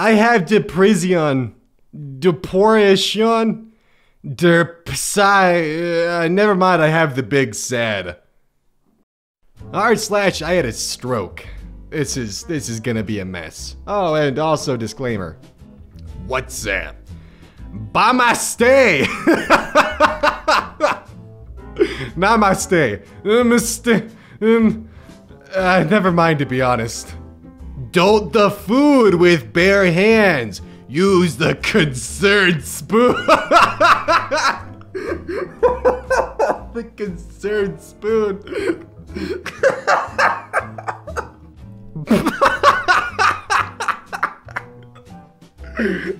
I have depression. Depression? Never mind, I have the big sad. r/ I had a stroke. This is gonna be a mess. Oh, and also disclaimer. What's up? Namaste! Namaste. Never mind, to be honest. Don't the food with bare hands. Use the concerned spoon. The concerned spoon.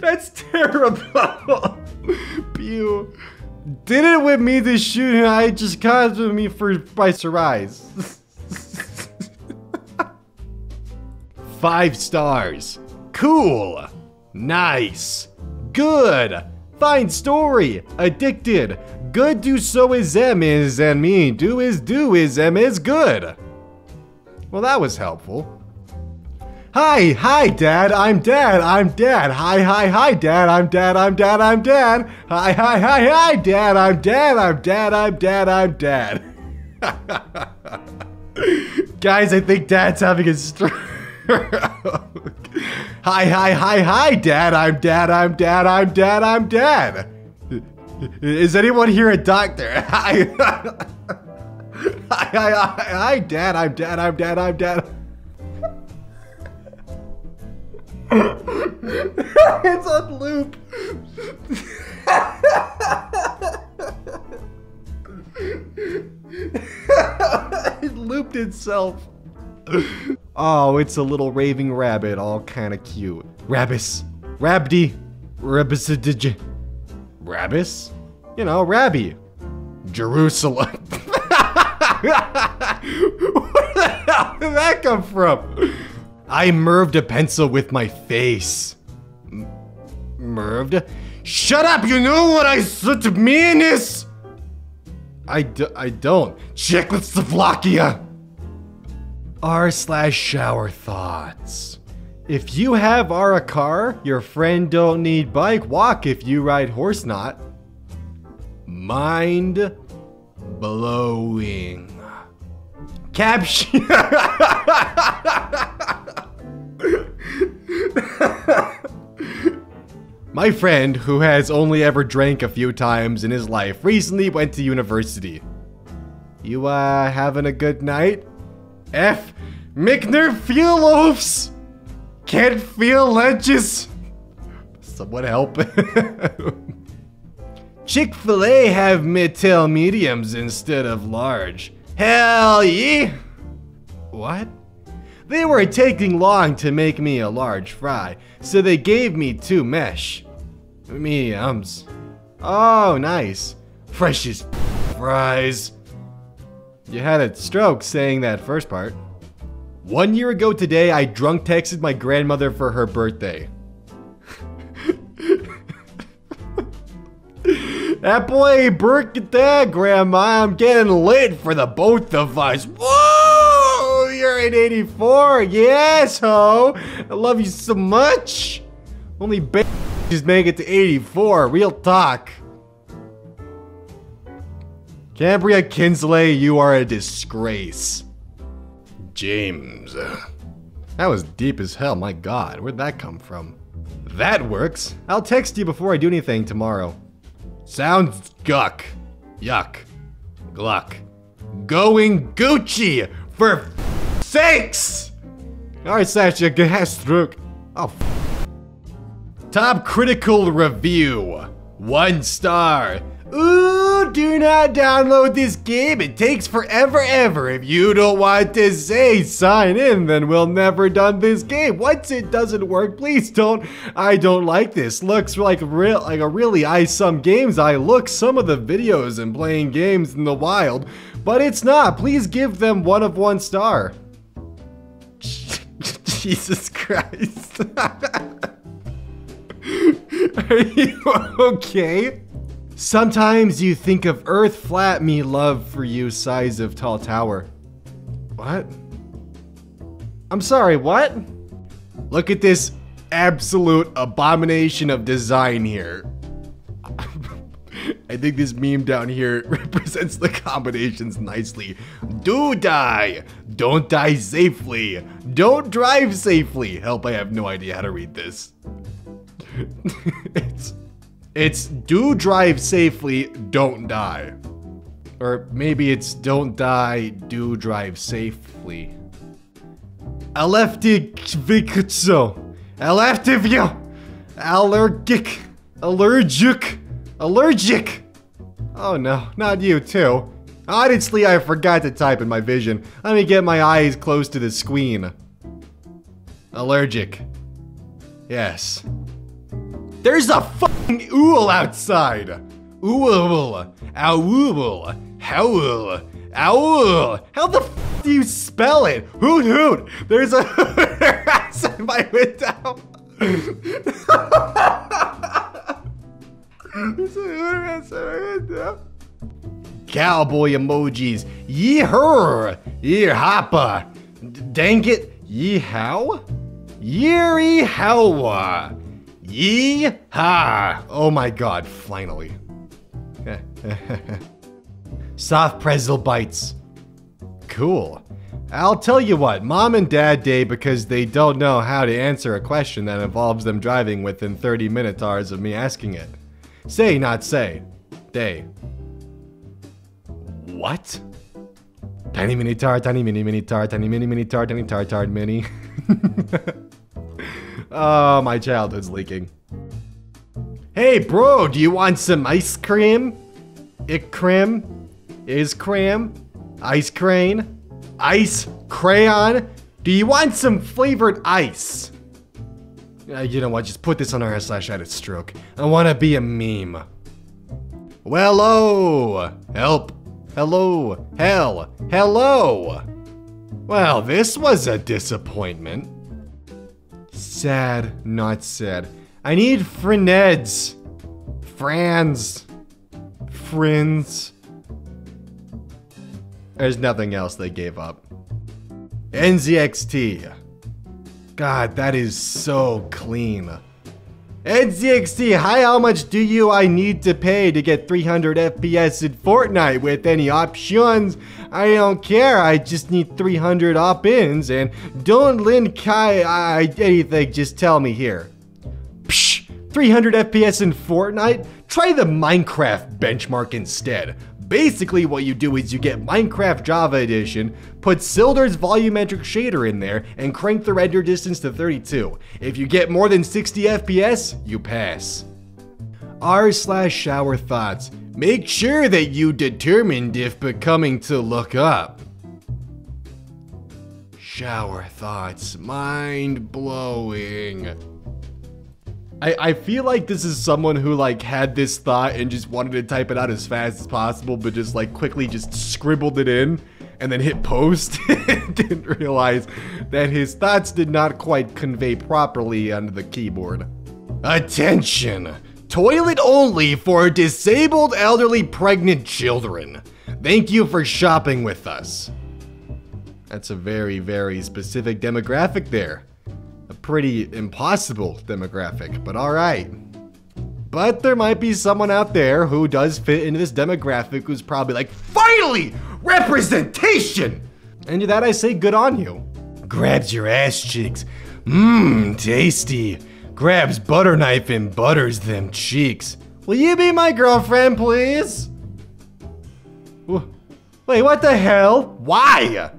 That's terrible. Pew. Didn't whip me to shoot and I just caused me by surprise. 5 stars. Cool. Nice. Good. Fine story. Addicted. Good do so is em is and me. Do is em is good. Well, that was helpful. Hi, hi, Dad. I'm Dad. I'm Dad. Hi, hi, hi, Dad. I'm Dad. I'm Dad. I'm Dad. Hi, hi, hi, hi, Dad. I'm Dad. I'm Dad. I'm Dad. I'm Dad. Guys, I think Dad's having a stroke. Hi, hi, hi, hi, Dad. I'm Dad. I'm Dad. I'm Dad. I'm Dad. Is anyone here a doctor? Hi. Hi, hi, hi, hi, Dad. I'm Dad. I'm Dad. I'm Dad. It's on loop. It looped itself. Oh, it's a little raving rabbit, all kind of cute. Rabbis. Rabdi. Rabbisidij. Rabbis? You know, Rabbi. Jerusalem. Where the hell did that come from? I merved a pencil with my face. Merved? Shut up, you know what I said to meanness! I don't. Czechoslovakia. r/shower thoughts. If you have r a car, your friend don't need bike, walk if you ride horse not. Mind blowing. Caption. My friend, who has only ever drank a few times in his life, recently went to university. You having a good night? F. Mickner feel loafs. Can't feel lunches. Someone help. Chick-fil-A have tell mediums instead of large. Hell yeah. What? They were taking long to make me a large fry, so they gave me 2 mesh. Mediums. Oh, nice. Fresh as fries. You had a stroke saying that first part. 1 year ago today, I drunk texted my grandmother for her birthday. That boy, birthday, Grandma, I'm getting lit for the both of us. Whoa, you're in 84, yes, ho. I love you so much. Only just make it to 84, real talk. Cambria Kinsley, you are a disgrace. James. That was deep as hell, my god. Where'd that come from? That works. I'll text you before I do anything tomorrow. Sounds guck. Yuck. Gluck. Going Gucci! For f sakes! Alright, Sasha, gas stroke. Oh, f Top critical review. 1 star. Ooh, do not download this game. It takes forever, ever. If you don't want to say sign in, then we'll never done this game. Once it doesn't work, please don't. I don't like this. Looks like real, like a really I some games. I look some of the videos and playing games in the wild, but it's not. Please give them 1 of 1 star. Jesus Christ. Are you okay? Sometimes you think of earth flat, me love for you, size of tall tower. What? I'm sorry, what? Look at this absolute abomination of design here. I think this meme down here represents the combinations nicely. Do die! Don't die safely! Don't drive safely! Help, I have no idea how to read this. It's do drive safely, don't die. Or maybe it's don't die, do drive safely. Allergic. Oh no, not you too. Honestly, I forgot to type in my vision. Let me get my eyes close to the screen. Allergic. Yes. There's a fucking owl outside. Owl. Owl. Howl. Owl. How the f do you spell it? Hoot hoot. There's a hooter outside my window. Cowboy emojis. Yee-her. Yee-hoppa. Dang it. Yee-how? Yee-how. Yee-ha. Oh my god, finally. Soft pretzel bites. Cool. I'll tell you what, Mom and Dad Day, because they don't know how to answer a question that involves them driving within 30 minotaurs of me asking it. Say, not say. Day. What? Tiny mini tar, tiny mini mini tar, tiny mini mini tar, tiny tar tar mini. Oh, my childhood's leaking. Hey, bro, do you want some ice cream? Ick cream? Is cream? Ice crane? Ice crayon? Do you want some flavored ice? You know what, just put this on r/IHadAStroke. I wanna be a meme. Wello! Help! Hello! Hell! Hello! Well, this was a disappointment. Sad, not sad. I need friends. Friends. Friends. There's nothing else, they gave up. NZXT. God, that is so clean. NZXT, hi, how much do you I need to pay to get 300 FPS in Fortnite with any options? I don't care, I just need 300 op-ins and don't lend Kai anything, just tell me here. Psh, 300 FPS in Fortnite? Try the Minecraft benchmark instead. Basically, what you do is you get Minecraft Java Edition, put Silder's volumetric shader in there, and crank the render distance to 32. If you get more than 60 FPS, you pass. r/ShowerThoughts. Make sure that you determined if becoming to look up. Shower thoughts. Mind blowing. I feel like this is someone who like had this thought and just wanted to type it out as fast as possible, but just like quickly just scribbled it in and then hit post. Didn't realize that his thoughts did not quite convey properly onto the keyboard. Attention! Toilet only for disabled elderly pregnant children. Thank you for shopping with us. That's a very, very specific demographic there. A pretty impossible demographic, but alright. But there might be someone out there who does fit into this demographic who's probably like, finally! Representation! And to that I say, good on you. Grabs your ass cheeks. Mmm, tasty. Grabs butter knife and butters them cheeks. Will you be my girlfriend, please? Wait, what the hell? Why?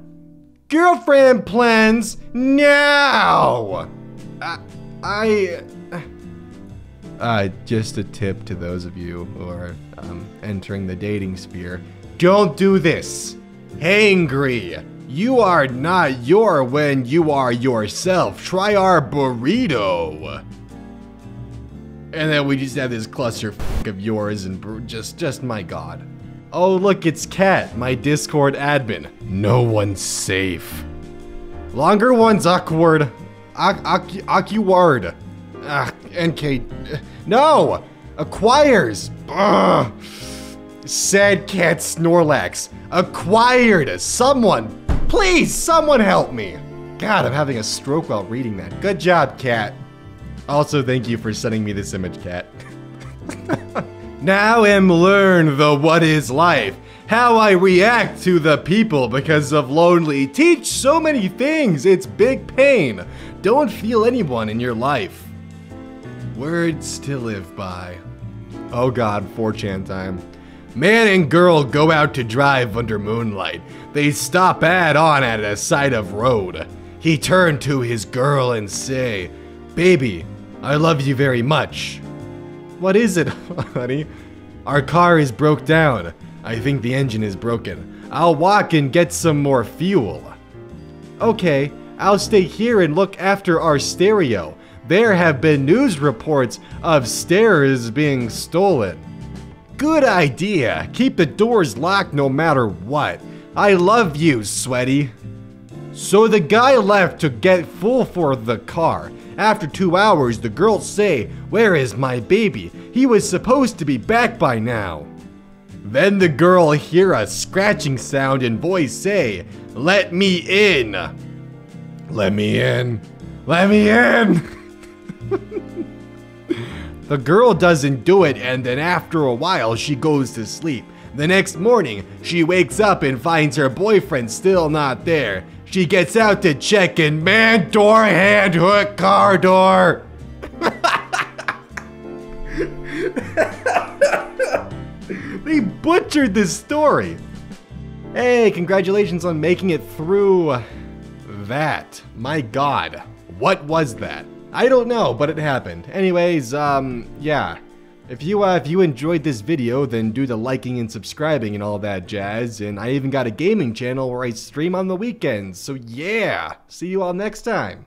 Girlfriend plans now! Just a tip to those of you who are entering the dating sphere. Don't do this. Hangry. You are not your when you are yourself. Try our burrito. And then we just have this clusterfuck of yours and just my god. Oh look, it's Cat, my Discord admin. No one's safe. Longer one's awkward. Awkward. NK. No! Acquires. Ugh. Sad Cat Snorlax. Acquired. Someone. Please, someone help me. God, I'm having a stroke while reading that. Good job, Cat. Also, thank you for sending me this image, Cat. Now am learn the what is life, how I react to the people because of lonely. Teach so many things, it's big pain. Don't feel anyone in your life. Words to live by. Oh god, 4chan time. Man and girl go out to drive under moonlight. They stop add-on at a side of road. He turned to his girl and say, "Baby, I love you very much." "What is it, honey?" "Our car is broke down. I think the engine is broken. I'll walk and get some more fuel." "Okay, I'll stay here and look after our stereo. There have been news reports of stereos being stolen." "Good idea. Keep the doors locked no matter what. I love you, sweaty." So the guy left to get fuel for the car. After 2 hours, the girls say, "Where is my baby? He was supposed to be back by now." Then the girl hear a scratching sound and voice say, "Let me in. Let me in. Let me in." The girl doesn't do it, and then after a while she goes to sleep. The next morning, she wakes up and finds her boyfriend still not there. She gets out to check and man, door, hand, hook, car door. They butchered this story. Hey, congratulations on making it through that. My god, what was that? I don't know, but it happened. Anyways, yeah. If you enjoyed this video, then do the liking and subscribing and all that jazz. And I even got a gaming channel where I stream on the weekends. So yeah, see you all next time.